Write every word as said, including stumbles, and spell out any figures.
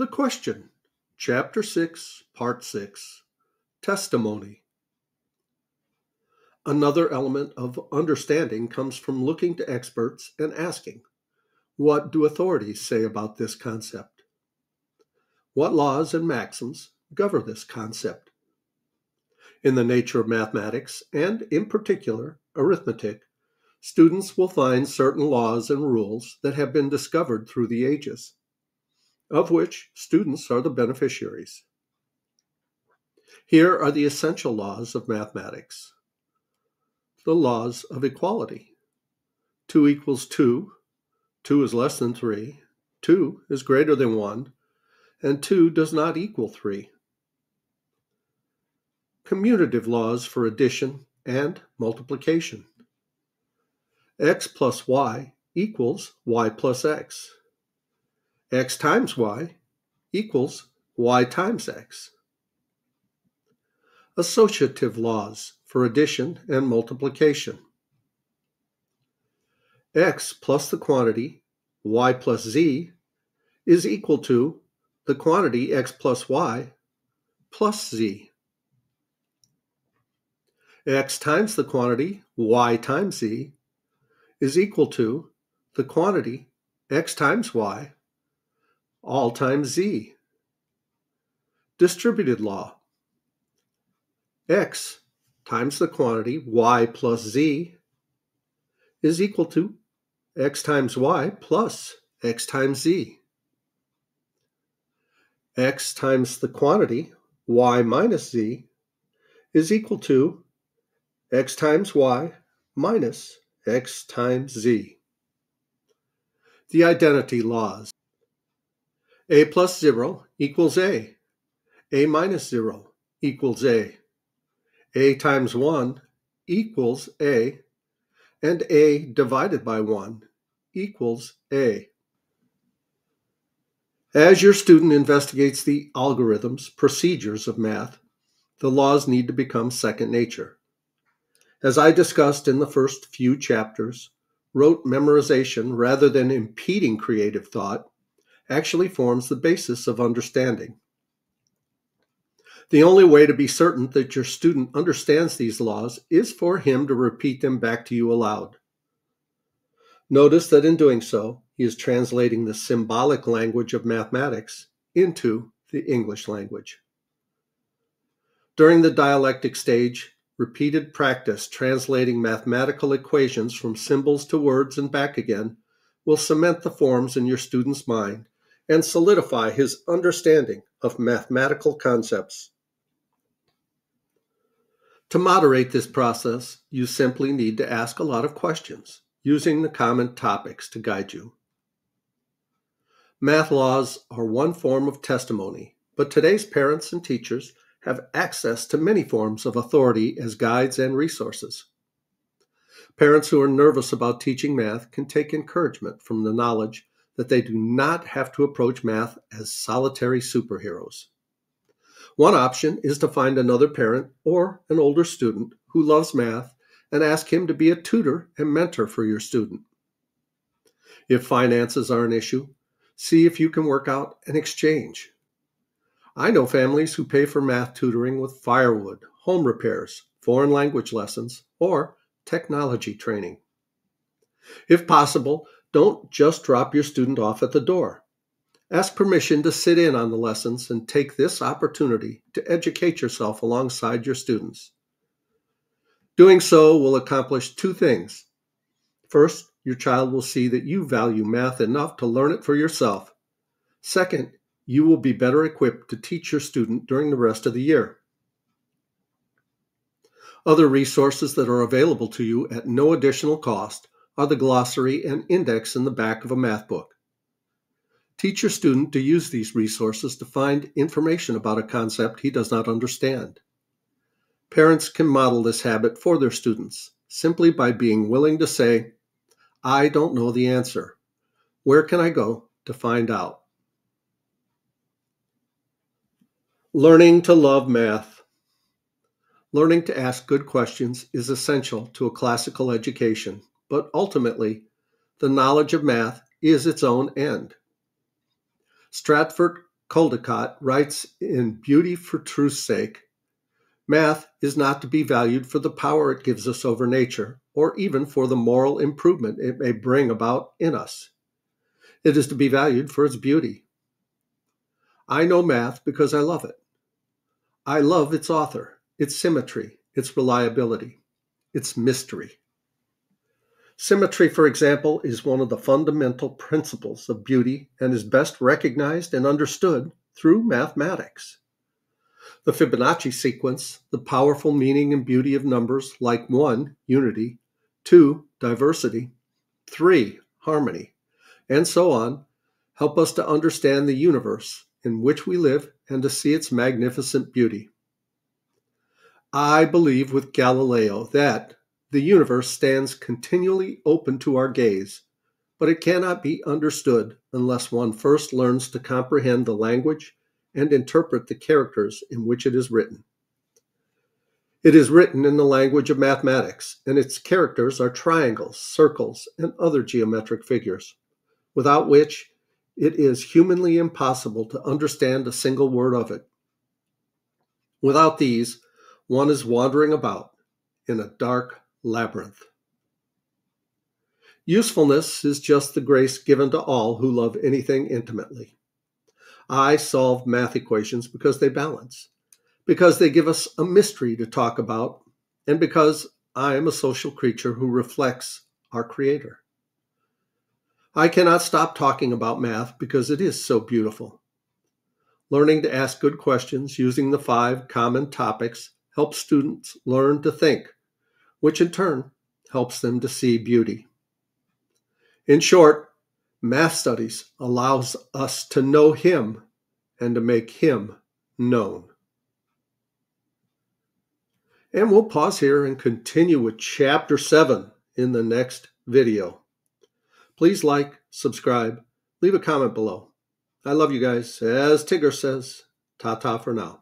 The Question, Chapter six, Part six, Testimony. Another element of understanding comes from looking to experts and asking, what do authorities say about this concept? What laws and maxims govern this concept? In the nature of mathematics, and in particular arithmetic, students will find certain laws and rules that have been discovered through the ages, of which students are the beneficiaries. Here are the essential laws of mathematics. The laws of equality. two equals two, two is less than three, two is greater than one, and two does not equal three. Commutative laws for addition and multiplication. X plus y equals y plus x. X times y equals y times x. Associative laws for addition and multiplication. X plus the quantity y plus z is equal to the quantity x plus y plus z. X times the quantity y times z is equal to the quantity x times y all times z. Distributed law. X times the quantity y plus z is equal to x times y plus x times z. X times the quantity y minus z is equal to x times y minus x times z. The identity laws. A plus zero equals a. A minus zero equals a. A times one equals a. And a divided by one equals a. As your student investigates the algorithms, procedures of math, the laws need to become second nature. As I discussed in the first few chapters, rote memorization, rather than impeding creative thought, actually forms the basis of understanding. The only way to be certain that your student understands these laws is for him to repeat them back to you aloud. Notice that in doing so, he is translating the symbolic language of mathematics into the English language. During the dialectic stage, repeated practice translating mathematical equations from symbols to words and back again will cement the forms in your student's mind and solidify his understanding of mathematical concepts. To moderate this process, you simply need to ask a lot of questions, using the common topics to guide you. Math laws are one form of testimony, but today's parents and teachers have access to many forms of authority as guides and resources. Parents who are nervous about teaching math can take encouragement from the knowledge that they do not have to approach math as solitary superheroes. One option is to find another parent or an older student who loves math and ask him to be a tutor and mentor for your student. If finances are an issue, see if you can work out an exchange. I know families who pay for math tutoring with firewood, home repairs, foreign language lessons, or technology training. If possible, don't just drop your student off at the door. Ask permission to sit in on the lessons and take this opportunity to educate yourself alongside your students. Doing so will accomplish two things. First, your child will see that you value math enough to learn it for yourself. Second, you will be better equipped to teach your student during the rest of the year. Other resources that are available to you at no additional cost are the glossary and index in the back of a math book. Teach your student to use these resources to find information about a concept he does not understand. Parents can model this habit for their students simply by being willing to say, "I don't know the answer. Where can I go to find out?" Learning to love math. Learning to ask good questions is essential to a classical education, but ultimately, the knowledge of math is its own end. Stratford Coldicott writes in Beauty for Truth's Sake, "Math is not to be valued for the power it gives us over nature, or even for the moral improvement it may bring about in us. It is to be valued for its beauty. I know math because I love it. I love its author, its symmetry, its reliability, its mystery." Symmetry, for example, is one of the fundamental principles of beauty and is best recognized and understood through mathematics. The Fibonacci sequence, the powerful meaning and beauty of numbers like one, unity, two, diversity, three, harmony, and so on, help us to understand the universe in which we live and to see its magnificent beauty. I believe with Galileo that the universe stands continually open to our gaze, but it cannot be understood unless one first learns to comprehend the language and interpret the characters in which it is written. It is written in the language of mathematics, and its characters are triangles, circles, and other geometric figures, without which it is humanly impossible to understand a single word of it. Without these, one is wandering about in a dark labyrinth. Usefulness is just the grace given to all who love anything intimately. I solve math equations because they balance, because they give us a mystery to talk about, and because I am a social creature who reflects our Creator. I cannot stop talking about math because it is so beautiful. Learning to ask good questions using the five common topics helps students learn to think, which in turn helps them to see beauty. In short, math studies allows us to know Him and to make Him known. And we'll pause here and continue with Chapter seven in the next video. Please like, subscribe, leave a comment below. I love you guys. As Tigger says, ta-ta for now.